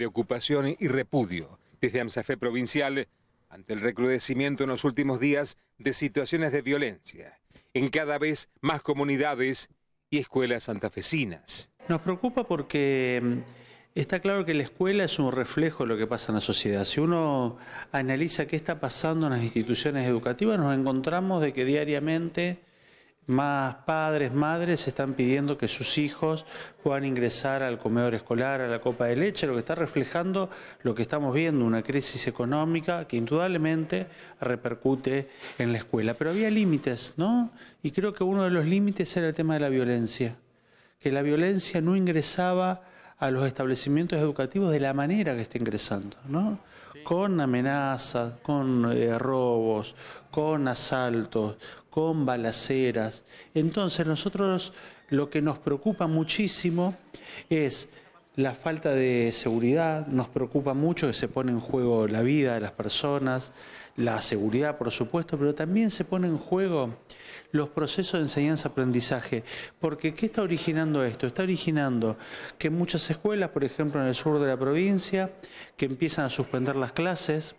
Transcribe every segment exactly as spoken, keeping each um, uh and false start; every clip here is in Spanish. preocupación y repudio desde Amsafe provincial ante el recrudecimiento en los últimos días de situaciones de violencia en cada vez más comunidades y escuelas santafesinas. Nos preocupa porque está claro que la escuela es un reflejo de lo que pasa en la sociedad. Si uno analiza qué está pasando en las instituciones educativas, nos encontramos de que diariamente más padres, madres están pidiendo que sus hijos puedan ingresar al comedor escolar, a la copa de leche, lo que está reflejando lo que estamos viendo, una crisis económica que indudablemente repercute en la escuela. Pero había límites, ¿no? Y creo que uno de los límites era el tema de la violencia, que la violencia no ingresaba a los establecimientos educativos de la manera que está ingresando, ¿no? Con amenazas, con eh, robos, con asaltos, con balaceras. Entonces nosotros lo que nos preocupa muchísimo es la falta de seguridad, nos preocupa mucho que se pone en juego la vida de las personas, la seguridad por supuesto, pero también se pone en juego los procesos de enseñanza-aprendizaje. Porque ¿qué está originando esto? Está originando que muchas escuelas, por ejemplo en el sur de la provincia, que empiezan a suspender las clases.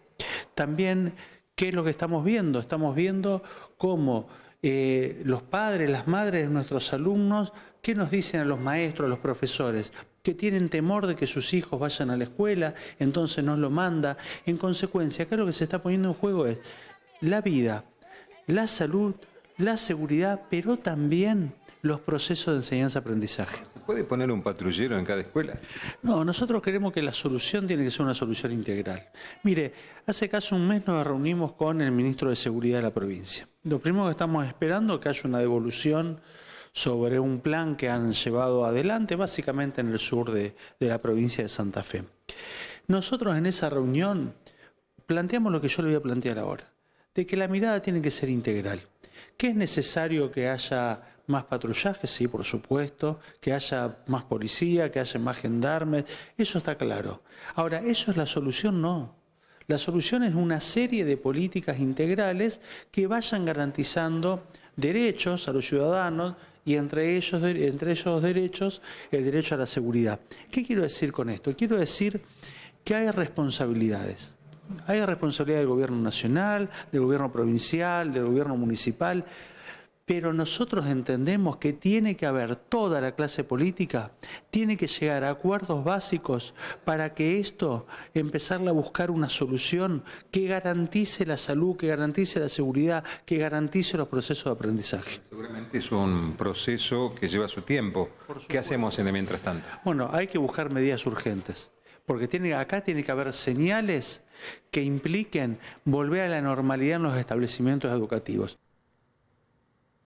También, ¿qué es lo que estamos viendo? Estamos viendo cómo eh, los padres, las madres de nuestros alumnos, ¿qué nos dicen a los maestros, a los profesores? Que tienen temor de que sus hijos vayan a la escuela, entonces nos lo manda. En consecuencia, acá lo que se está poniendo en juego es la vida, la salud, la seguridad, pero también los procesos de enseñanza-aprendizaje. ¿Se puede poner un patrullero en cada escuela? No, nosotros queremos que la solución tiene que ser una solución integral. Mire, hace casi un mes nos reunimos con el ministro de Seguridad de la provincia. Lo primero que estamos esperando es que haya una devolución sobre un plan que han llevado adelante, básicamente en el sur de, de la provincia de Santa Fe. Nosotros en esa reunión planteamos lo que yo le voy a plantear ahora, de que la mirada tiene que ser integral. ¿Que es necesario que haya más patrullaje? Sí, por supuesto, que haya más policía, que haya más gendarmes, eso está claro. Ahora, ¿eso es la solución? No. La solución es una serie de políticas integrales que vayan garantizando derechos a los ciudadanos, y entre ellos, entre ellos derechos, el derecho a la seguridad. ¿Qué quiero decir con esto? Quiero decir que hay responsabilidades. Hay responsabilidad del gobierno nacional, del gobierno provincial, del gobierno municipal, pero nosotros entendemos que tiene que haber toda la clase política, tiene que llegar a acuerdos básicos para que esto, empezar a buscar una solución que garantice la salud, que garantice la seguridad, que garantice los procesos de aprendizaje. Seguramente es un proceso que lleva su tiempo. ¿Qué hacemos en el mientras tanto? Bueno, hay que buscar medidas urgentes. Porque tiene, acá tiene que haber señales que impliquen volver a la normalidad en los establecimientos educativos.